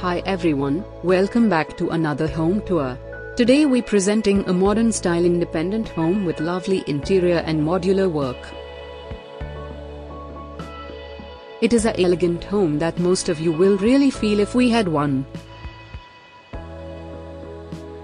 Hi everyone, welcome back to another home tour. Today we presenting a modern style independent home with lovely interior and modular work. It is a elegant home that most of you will really feel if we had one.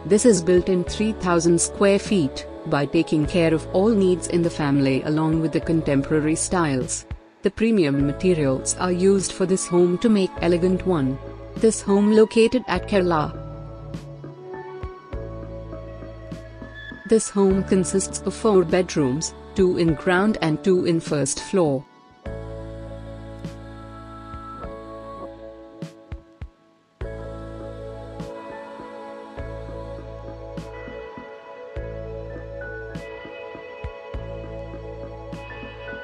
This is built in 3000 square feet, by taking care of all needs in the family along with the contemporary styles. The premium materials are used for this home to make elegant one. This home located at Kerala. This home consists of 4 bedrooms, 2 in ground and 2 in first floor.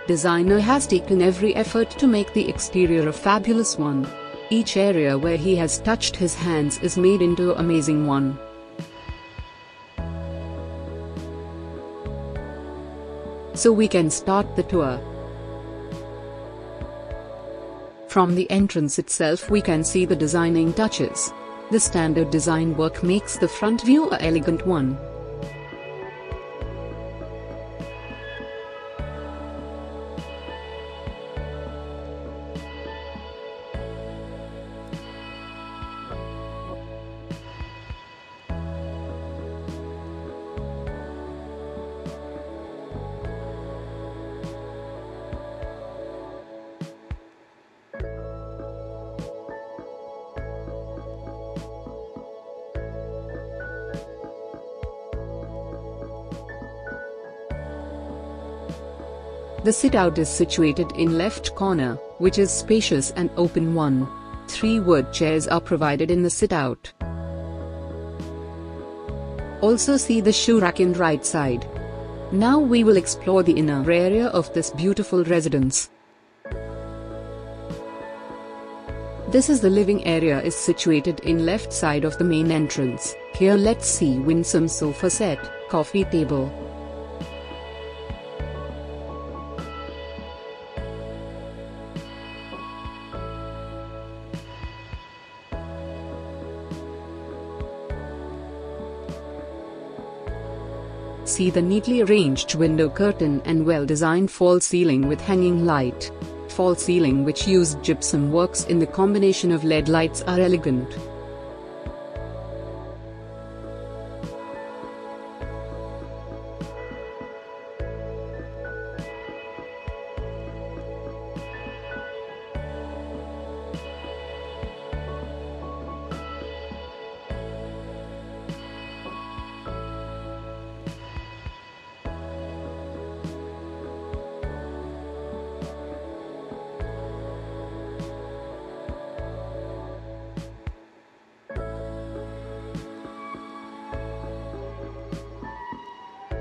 Designer has taken every effort to make the exterior a fabulous one. Each area where he has touched his hands is made into an amazing one. So we can start the tour. From the entrance itself we can see the designing touches. The standard design work makes the front view an elegant one. The sit-out is situated in left corner, which is spacious and open one. 3 wood chairs are provided in the sit-out. Also see the shoe rack in right side. Now we will explore the inner area of this beautiful residence. This is the living area is situated in left side of the main entrance. Here let's see winsome sofa set, coffee table. See the neatly arranged window curtain and well-designed false ceiling with hanging light. False ceiling which used gypsum works in the combination of LED lights are elegant.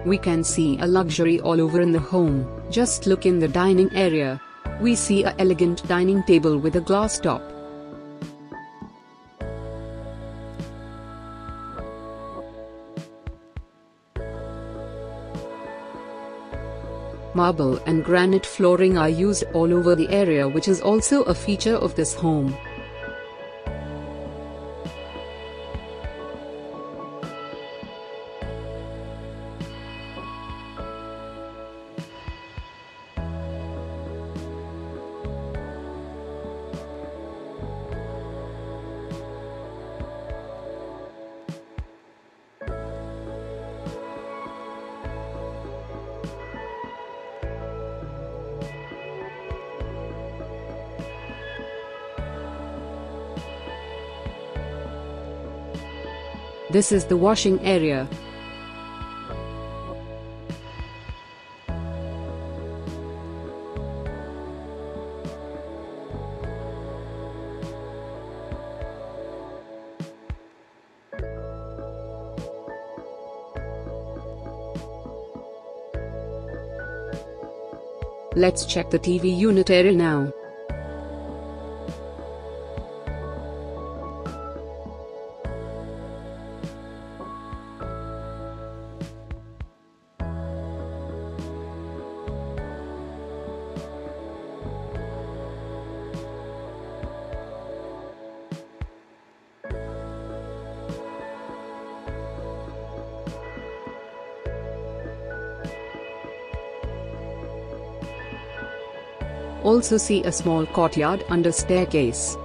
We can see a luxury all over in the home. Just look in the dining area. We see an elegant dining table with a glass top. Marble and granite flooring are used all over the area, which is also a feature of this home. This is the washing area. Let's check the TV unit area now. also see a small courtyard and a staircase.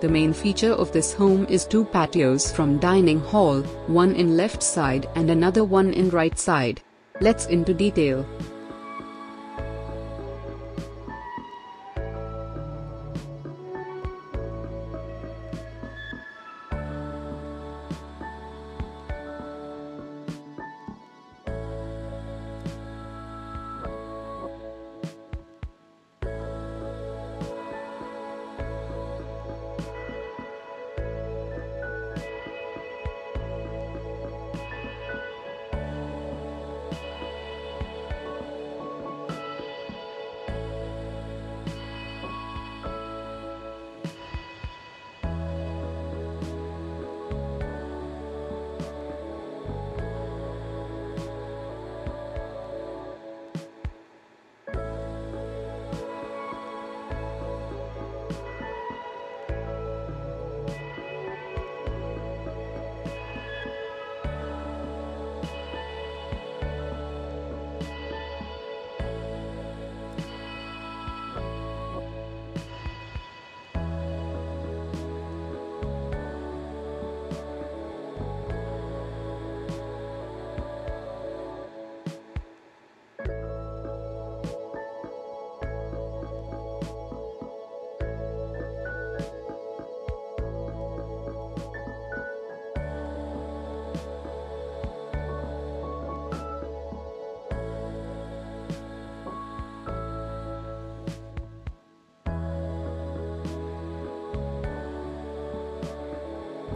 The main feature of this home is two patios from dining hall, one in left side and another one in right side. Let's into detail.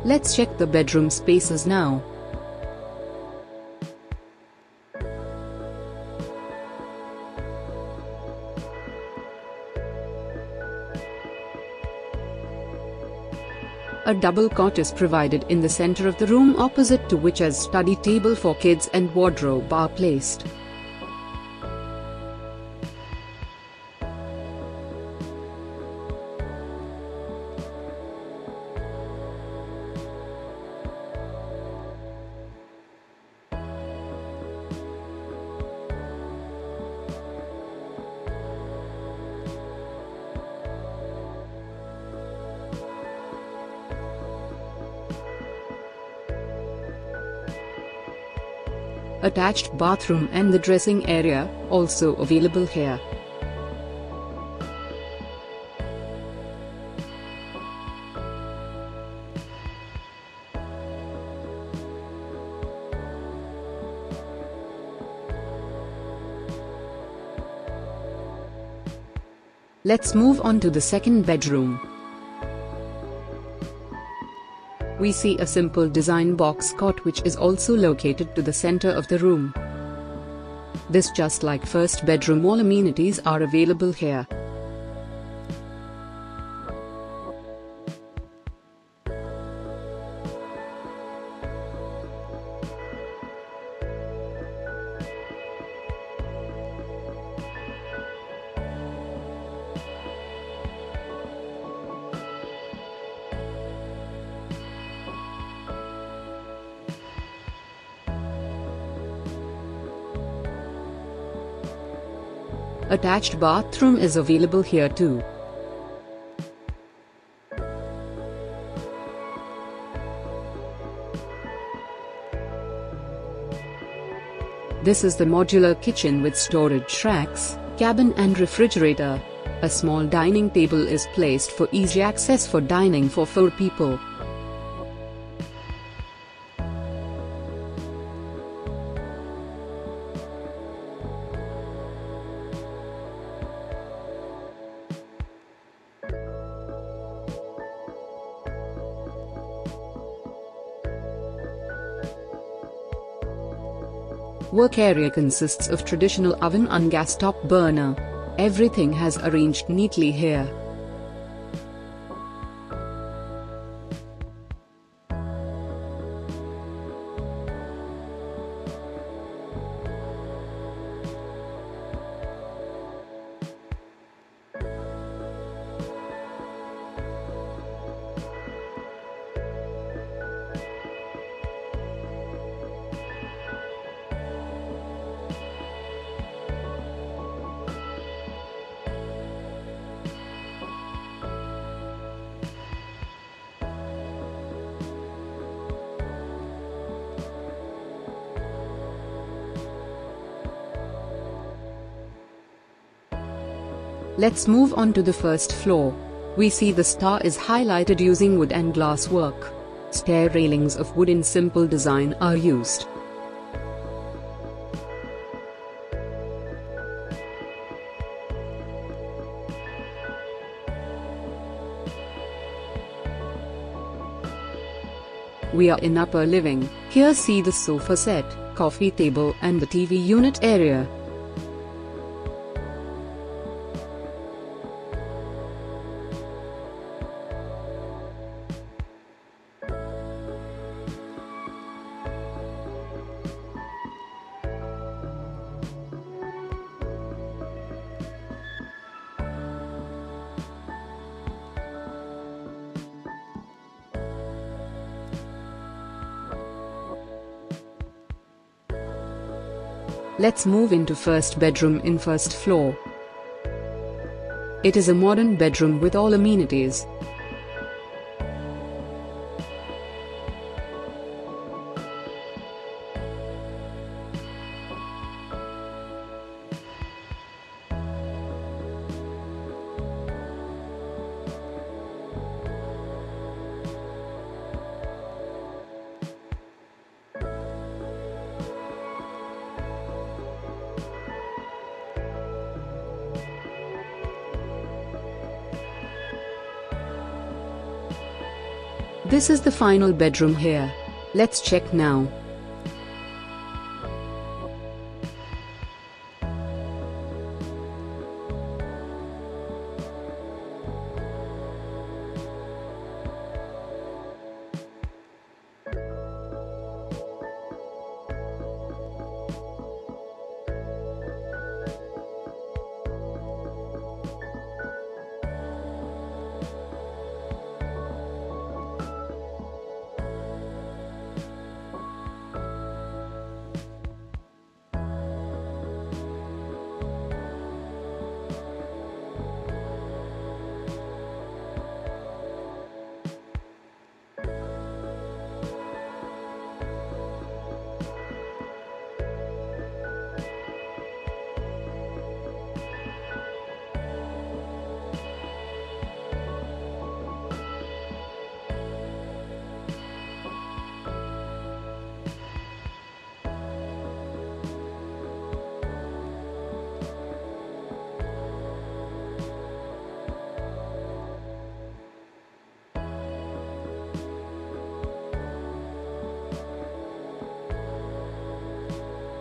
Let's check the bedroom spaces now. A double cot is provided in the center of the room, opposite to which a study table for kids and wardrobe are placed. Attached bathroom and the dressing area also available here. Let's move on to the second bedroom. We see a simple design box cot which is also located to the center of the room. This, just like first bedroom, all amenities are available here. Attached bathroom is available here too. This is the modular kitchen with storage racks, cabin and refrigerator. A small dining table is placed for easy access for dining for 4 people. Work area consists of traditional oven and gas top burner. Everything has arranged neatly here. Let's move on to the first floor. We see the star is highlighted using wood and glass work. Stair railings of wood in simple design are used. We are in upper living. Here see the sofa set, coffee table and the TV unit area. Let's move into first bedroom in first floor. It is a modern bedroom with all amenities. This is the final bedroom here. Let's check now.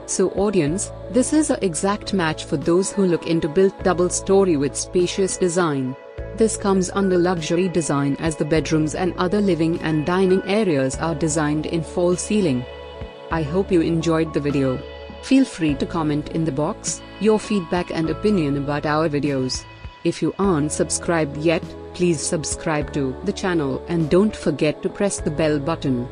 So audience, this is an exact match for those who look into built double story with spacious design. This comes under luxury design as the bedrooms and other living and dining areas are designed in fall ceiling. I hope you enjoyed the video. Feel free to comment in the box your feedback and opinion about our videos. If you aren't subscribed yet, please subscribe to the channel and don't forget to press the bell button.